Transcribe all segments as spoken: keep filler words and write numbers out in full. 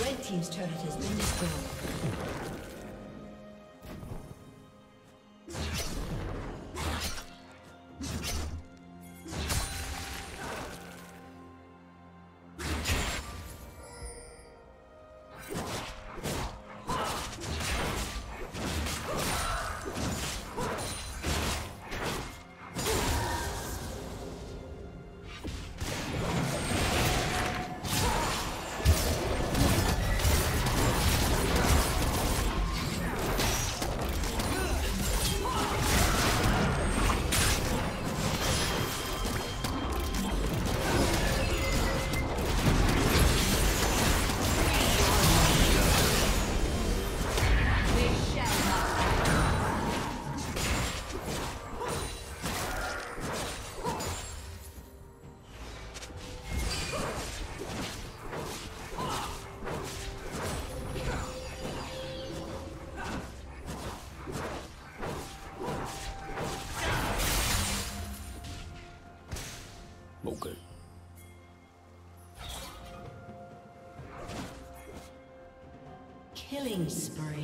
Red Team's turret has been destroyed. Killing spree.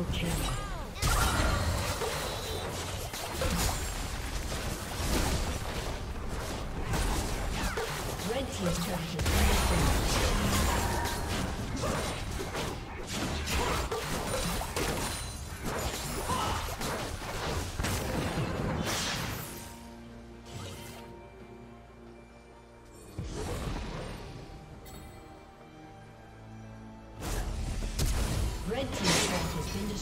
Okay.